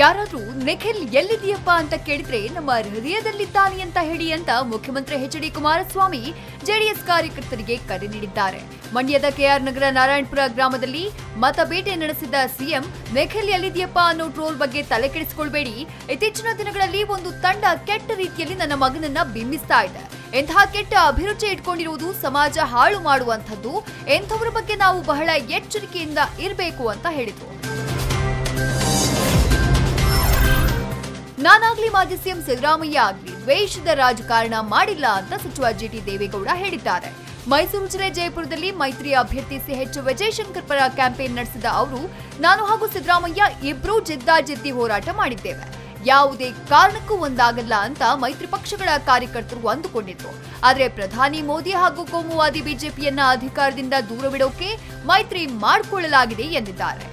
ಯಾರಾದರೂ ನಿಖಿಲ್ ಎಲ್ಲಿದೆಯಪ್ಪ ಅಂತ ಕೇಳಿದ್ರೆ ನಮ್ಮ ಹೃದಯದಲ್ಲಿದ್ದಾನೆ ಅಂತ ಹೇಳಿ ಅಂತ ಮುಖ್ಯಮಂತ್ರಿ ಎಚ್ಡಿ ಕುಮಾರಸ್ವಾಮಿ ಜೆಡಿಎಸ್ ಕಾರ್ಯಕರ್ತರಿಗೆ ಕರೆ ನೀಡಿದ್ದಾರೆ. ಮಂಡ್ಯದ ಕೆಆರ್ ನಗರ ನಾರಾಯಣಪುರ ಗ್ರಾಮದಲ್ಲಿ ಮತಬೇಟೆ ನಡೆಸಿದ ಸಿಎಂ ನಿಖಿಲ್ ಎಲ್ಲಿದೆಯಪ್ಪ ಅನ್ನೋ ಟ್ರೋಲ್ ಬಗ್ಗೆ ತಲೆ ಕೆಡಿಸಿಕೊಳ್ಳಬೇಡಿ. ಇತ್ತೀಚಿನ ದಿನಗಳಲ್ಲಿ ಒಂದು ತಂಡ ಕೆಟ್ಟ ರೀತಿಯಲ್ಲಿ ನನ್ನ ಮಗನನ್ನ ಬಿಂಬಿಸ್ತಾ ಇದೆ. ಇಂತಹ ಕೆಟ್ಟ ಅಭಿರುಚಿ ಇಟ್ಕೊಂಡಿರುವುದು ಸಮಾಜ ಹಾಳು ಮಾಡುವಂಥದ್ದು. ಎಂಥವರ ಬಗ್ಗೆ ನಾವು ಬಹಳ ಎಚ್ಚರಿಕೆಯಿಂದ ಇರಬೇಕು ಅಂತ ಹೇಳಿದರು. ನಾನಾಗ್ಲಿ ಮಾಜಿ ಸಿಎಂ ಸಿದ್ದರಾಮಯ್ಯ ಆಗ್ಲಿ ದ್ವೇಷದ ರಾಜಕಾರಣ ಮಾಡಿಲ್ಲ ಅಂತ ಸಚಿವ ಜಿಟಿ ದೇವೇಗೌಡ ಹೇಳಿದ್ದಾರೆ. ಮೈಸೂರು ಜಿಲ್ಲೆ ಜಯಪುರದಲ್ಲಿ ಮೈತ್ರಿ ಅಭ್ಯರ್ಥಿ ಸಿಎಚ್ ವಿಜಯಶಂಕರ್ ಪರ ಕ್ಯಾಂಪೇನ್ ನಡೆಸಿದ ಅವರು, ನಾನು ಹಾಗೂ ಸಿದ್ದರಾಮಯ್ಯ ಇಬ್ಬರೂ ಜಿದ್ದಾಜಿದ್ದಿ ಹೋರಾಟ ಮಾಡಿದ್ದೇವೆ, ಯಾವುದೇ ಕಾರಣಕ್ಕೂ ಒಂದಾಗಲ್ಲ ಅಂತ ಮೈತ್ರಿ ಪಕ್ಷಗಳ ಕಾರ್ಯಕರ್ತರು ಅಂದುಕೊಂಡಿದ್ರು. ಆದರೆ ಪ್ರಧಾನಿ ಮೋದಿ ಹಾಗೂ ಕೋಮುವಾದಿ ಬಿಜೆಪಿಯನ್ನ ಅಧಿಕಾರದಿಂದ ದೂರವಿಡೋಕೆ ಮೈತ್ರಿ ಮಾಡಿಕೊಳ್ಳಲಾಗಿದೆ ಎಂದಿದ್ದಾರೆ.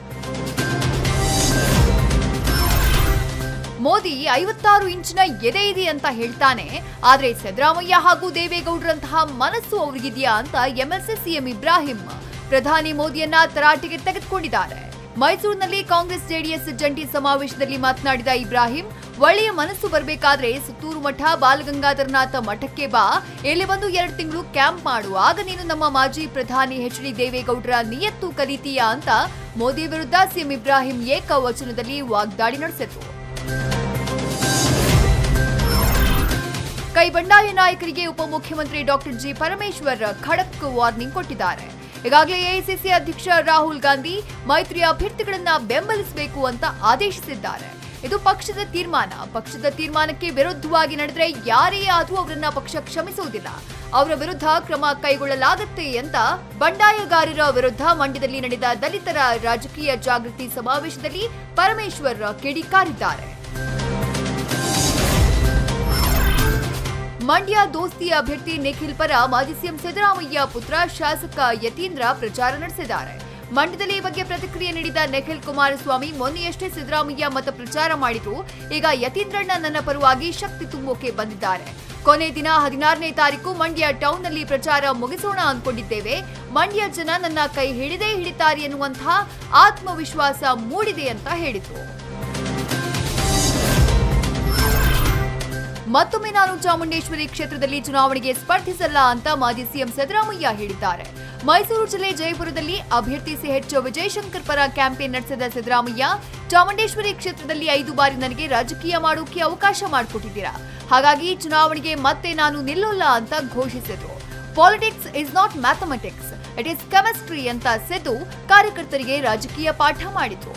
ಮೋದಿ 56 ಇಂಚಿನ ಎದೆ ಇದೆ ಅಂತ ಹೇಳ್ತಾನೆ, ಆದ್ರೆ ಸಿದ್ದರಾಮಯ್ಯ ಹಾಗೂ ದೇವೇಗೌಡರಂತಹ ಮನಸ್ಸು ಅವ್ರಿಗಿದೆಯಾ ಅಂತ ಎಂಎಲ್ಸಿ ಸಿಎಂ ಇಬ್ರಾಹಿಂ ಪ್ರಧಾನಿ ಮೋದಿಯನ್ನ ತರಾಟೆಗೆ ತೆಗೆದುಕೊಂಡಿದ್ದಾರೆ. ಮೈಸೂರಿನಲ್ಲಿ ಕಾಂಗ್ರೆಸ್ ಜೆಡಿಎಸ್ ಜಂಟಿ ಸಮಾವೇಶದಲ್ಲಿ ಮಾತನಾಡಿದ ಇಬ್ರಾಹಿಂ, ಒಳ್ಳೆಯ ಮನಸ್ಸು ಬರಬೇಕಾದ್ರೆ ಸುತ್ತೂರು ಮಠ ಬಾಲಗಂಗಾಧರನಾಥ ಮಠಕ್ಕೆ ಬಾ, ಇಲ್ಲಿ ಬಂದು 2 ತಿಂಗಳು ಕ್ಯಾಂಪ್ ಮಾಡು, ಆಗ ನೀನು ನಮ್ಮ ಮಾಜಿ ಪ್ರಧಾನಿ ಎಚ್ಡಿ ದೇವೇಗೌಡರ ನಿಯತ್ತು ಕಲಿತೀಯಾ ಅಂತ ಮೋದಿ ವಿರುದ್ಧ ಸಿಎಂ ಇಬ್ರಾಹಿಂ ಏಕವಚನದಲ್ಲಿ ವಾಗ್ದಾಳಿ ನಡೆಸಿದರು. ಕೈ ಬಂಡಾಯ ನಾಯಕರಿಗೆ ಉಪಮುಖ್ಯಮಂತ್ರಿ ಡಾಕ್ಟರ್ ಜಿ ಪರಮೇಶ್ವರ್ ಖಡಕ್ ವಾರ್ನಿಂಗ್ ಕೊಟ್ಟಿದ್ದಾರೆ. ಈಗಾಗಲೇ ಎಐಸಿಸಿ ಅಧ್ಯಕ್ಷ ರಾಹುಲ್ ಗಾಂಧಿ ಮೈತ್ರಿ ಅಭ್ಯರ್ಥಿಗಳನ್ನ ಬೆಂಬಲಿಸಬೇಕು ಅಂತ ಆದೇಶಿಸಿದ್ದಾರೆ. ಇದು ಪಕ್ಷದ ತೀರ್ಮಾನ. ಪಕ್ಷದ ತೀರ್ಮಾನಕ್ಕೆ ವಿರುದ್ಧವಾಗಿ ನಡೆದರೆ ಯಾರೇ ಆದರೂ ಅವರನ್ನ ಪಕ್ಷ ಕ್ಷಮಿಸುವುದಿಲ್ಲ, ಅವರ ವಿರುದ್ಧ ಕ್ರಮ ಕೈಗೊಳ್ಳಲಾಗುತ್ತೆ ಅಂತ ಬಂಡಾಯಗಾರರ ವಿರುದ್ಧ ಮಂಡ್ಯದಲ್ಲಿ ನಡೆದ ದಲಿತರ ರಾಜಕೀಯ ಜಾಗೃತಿ ಸಮಾವೇಶದಲ್ಲಿ ಪರಮೇಶ್ವರ್ ಕಿಡಿಕಾರಿದ್ದಾರೆ. ಮಂಡ್ಯ ದೋಸ್ತಿ ಅಭ್ಯರ್ಥಿ ನಿಖಿಲ್ ಪರ ಮಾಜಿ ಸಿಎಂ ಸಿದ್ದರಾಮಯ್ಯ ಪುತ್ರ ಶಾಸಕ ಯತೀಂದ್ರ ಪ್ರಚಾರ ನಡೆಸಿದ್ದಾರೆ. ಮಂಡ್ಯದಲ್ಲಿ ಈ ಬಗ್ಗೆ ಪ್ರತಿಕ್ರಿಯೆ ನೀಡಿದ ನಿಖಿಲ್ ಕುಮಾರಸ್ವಾಮಿ, ಮೊನ್ನೆಯಷ್ಟೇ ಸಿದ್ದರಾಮಯ್ಯ ಮತ ಪ್ರಚಾರ ಮಾಡಿದ್ರು, ಈಗ ಯತೀಂದ್ರಣ್ಣ ನನ್ನ ಪರವಾಗಿ ಶಕ್ತಿ ತುಂಬೋಕೆ ಬಂದಿದ್ದಾರೆ. ಕೊನೆ ದಿನ 16ನೇ ತಾರೀಕು ಮಂಡ್ಯ ಟೌನ್ನಲ್ಲಿ ಪ್ರಚಾರ ಮುಗಿಸೋಣ ಅಂದ್ಕೊಂಡಿದ್ದೇವೆ. ಮಂಡ್ಯ ಜನ ನನ್ನ ಕೈ ಹಿಡಿದೇ ಹಿಡಿತಾರೆ ಎನ್ನುವಂತಹ ಆತ್ಮವಿಶ್ವಾಸ ಮೂಡಿದೆ ಅಂತ ಹೇಳಿದರು. ಮತ್ತೊಮ್ಮೆ ನಾನು ಚಾಮುಂಡೇಶ್ವರಿ ಕ್ಷೇತ್ರದಲ್ಲಿ ಚುನಾವಣೆಗೆ ಸ್ಪರ್ಧಿಸಲ್ಲ ಅಂತ ಮಾಜಿ ಸಿಎಂ ಸಿದ್ದರಾಮಯ್ಯ ಹೇಳಿದ್ದಾರೆ. ಮೈಸೂರು ಜಿಲ್ಲೆ ಜಯಪುರದಲ್ಲಿ ಅಭ್ಯರ್ಥಿ ಸಿಎಚ್ ವಿಜಯಶಂಕರ್ ಪರ ಕ್ಯಾಂಪೇನ್ ನಡೆಸಿದ ಸಿದ್ದರಾಮಯ್ಯ, ಚಾಮುಂಡೇಶ್ವರಿ ಕ್ಷೇತ್ರದಲ್ಲಿ 5 ಬಾರಿ ನನಗೆ ರಾಜಕೀಯ ಮಾಡೋಕೆ ಅವಕಾಶ ಮಾಡಿಕೊಟ್ಟಿದ್ದೀರಾ, ಹಾಗಾಗಿ ಚುನಾವಣೆಗೆ ಮತ್ತೆ ನಾನು ನಿಲ್ಲೋಲ್ಲ ಅಂತ ಘೋಷಿಸಿದ್ರು. Politics is not mathematics, it is chemistry ಅಂತ ಸಿದ್ದು ಕಾರ್ಯಕರ್ತರಿಗೆ ರಾಜಕೀಯ ಪಾಠ ಮಾಡಿದ್ರು.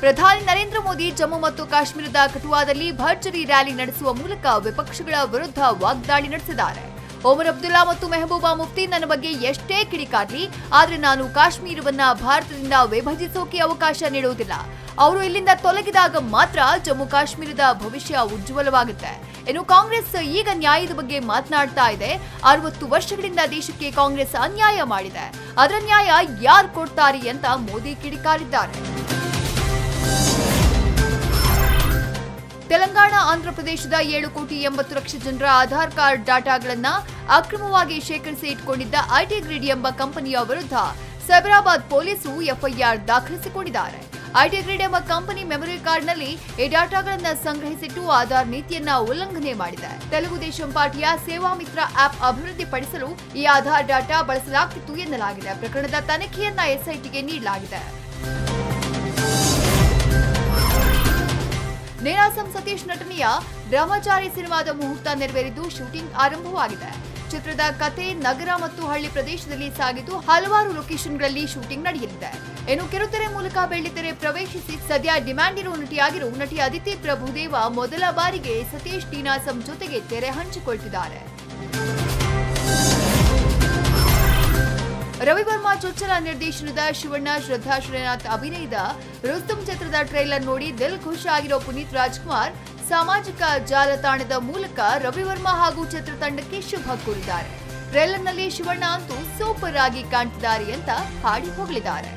ಪ್ರಧಾನಿ ನರೇಂದ್ರ ಮೋದಿ ಜಮ್ಮು ಮತ್ತು ಕಾಶ್ಮೀರದ ಕಠುವಾದಲ್ಲಿ ಭರ್ಜರಿ ರ್ಯಾಲಿ ನಡೆಸುವ ಮೂಲಕ ವಿಪಕ್ಷಗಳ ವಿರುದ್ಧ ವಾಗ್ದಾಳಿ ನಡೆಸಿದ್ದಾರೆ. ಒಮರ್ ಅಬ್ದುಲ್ಲಾ ಮತ್ತು ಮೆಹಬೂಬಾ ಮುಫ್ತಿ ನನ್ನ ಬಗ್ಗೆ ಎಷ್ಟೇ ಕಿಡಿಕಾರಲಿ, ಆದರೆ ನಾನು ಕಾಶ್ಮೀರವನ್ನ ಭಾರತದಿಂದ ವಿಭಜಿಸೋಕೆ ಅವಕಾಶ ನೀಡುವುದಿಲ್ಲ. ಅವರು ಇಲ್ಲಿಂದ ತೊಲಗಿದಾಗ ಮಾತ್ರ ಜಮ್ಮು ಕಾಶ್ಮೀರದ ಭವಿಷ್ಯ ಉಜ್ವಲವಾಗುತ್ತೆ. ಇನ್ನು ಕಾಂಗ್ರೆಸ್ ಈಗ ನ್ಯಾಯದ ಬಗ್ಗೆ ಮಾತನಾಡ್ತಾ ಇದೆ. 60 ವರ್ಷಗಳಿಂದ ದೇಶಕ್ಕೆ ಕಾಂಗ್ರೆಸ್ ಅನ್ಯಾಯ ಮಾಡಿದೆ, ಅದರ ನ್ಯಾಯ ಯಾರು ಕೊಡ್ತಾರೆ ಅಂತ ಮೋದಿ ಕಿಡಿಕಾರಿದ್ದಾರೆ. ತೆಲಂಗಾಣ ಆಂಧ್ರಪ್ರದೇಶದ 7 ಕೋಟಿ 80 ಲಕ್ಷ ಜನರ ಆಧಾರ್ ಕಾರ್ಡ್ ಡಾಟಾಗಳನ್ನು ಅಕ್ರಮವಾಗಿ ಶೇಖರಿಸಿ ಇಟ್ಟುಕೊಂಡಿದ್ದ ಐಟಿ ಗ್ರಿಡ್ ಎಂಬ ಕಂಪನಿಯ ವಿರುದ್ಧ ಸೈಬರಾಬಾದ್ ಪೊಲೀಸರು ಎಫ್ಐಆರ್ ದಾಖಲಿಸಿಕೊಂಡಿದ್ದಾರೆ. ಐಟಿ ಗ್ರಿಡ್ ಎಂಬ ಕಂಪನಿ ಮೆಮೊರಿ ಕಾರ್ಡ್ನಲ್ಲಿ ಈ ಡಾಟಾಗಳನ್ನು ಸಂಗ್ರಹಿಸಿಟ್ಟು ಆಧಾರ್ ನೀತಿಯನ್ನ ಉಲ್ಲಂಘನೆ ಮಾಡಿದೆ. ತೆಲುಗುದೇಶಂ ಪಾರ್ಟಿಯ ಸೇವಾ ಮಿತ್ರ ಆಪ್ ಅಭಿವೃದ್ಧಿಪಡಿಸಲು ಈ ಆಧಾರ್ ಡಾಟಾ ಬಳಸಲಾಗಿತ್ತು ಎನ್ನಲಾಗಿದೆ. ಪ್ರಕರಣದ ತನಿಖೆಯನ್ನ ಎಸ್ಐಟಿಗೆ ನೀಡಲಾಗಿದೆ. ನೀನಾಸಂ ಸತೀಶ್ ನಟನೆಯ ಬ್ರಹ್ಮಚಾರಿ ಸಿನಿಮಾದ ಮುಹೂರ್ತ ನೆರವೇರಿದ್ದು ಶೂಟಿಂಗ್ ಆರಂಭವಾಗಿದೆ. ಚಿತ್ರದ ಕತೆ ನಗರ ಮತ್ತು ಹಳ್ಳಿ ಪ್ರದೇಶದಲ್ಲಿ ಸಾಗಿದ್ದು ಹಲವಾರು ಲೊಕೇಶನ್ಗಳಲ್ಲಿ ಶೂಟಿಂಗ್ ನಡೆಯಲಿದೆ. ಇನ್ನು ಕಿರುತೆರೆ ಮೂಲಕ ಬೆಳ್ಳಿತೆರೆ ಪ್ರವೇಶಿಸಿ ಸದ್ಯ ಡಿಮ್ಯಾಂಡ್ ಇರುವ ನಟಿಯಾಗಿರುವ ನಟಿ ಅದಿತಿ ಪ್ರಭುದೇವ ಮೊದಲ ಬಾರಿಗೆ ಸತೀಶ್ ನೀನಾಸಂ ಜೊತೆಗೆ ತೆರೆ ಹಂಚಿಕೊಳ್ತಿದ್ದಾರೆ. ರವಿವರ್ಮ ಚೊಚ್ಚಲ ನಿರ್ದೇಶನದ ಶಿವಣ್ಣ ಶ್ರದ್ಧಾ ಶ್ರೀನಾಥ್ ಅಭಿನಯದ ರುಸ್ತುಂ ಚಿತ್ರದ ಟ್ರೈಲರ್ ನೋಡಿ ದಿಲ್ ಖುಷ್ ಆಗಿರೋ ಪುನೀತ್ ರಾಜ್ಕುಮಾರ್ ಸಾಮಾಜಿಕ ಜಾಲತಾಣದ ಮೂಲಕ ರವಿವರ್ಮ ಹಾಗೂ ಚಿತ್ರತಂಡಕ್ಕೆ ಶುಭ ಕೋರಿದ್ದಾರೆ. ಟ್ರೈಲರ್ನಲ್ಲಿ ಶಿವಣ್ಣ ಅಂತೂ ಸೂಪರ್ ಆಗಿ ಕಾಣ್ತಿದ್ದಾರೆ ಅಂತ ಹಾಡಿ ಹೊಗಳಿದ್ದಾರೆ.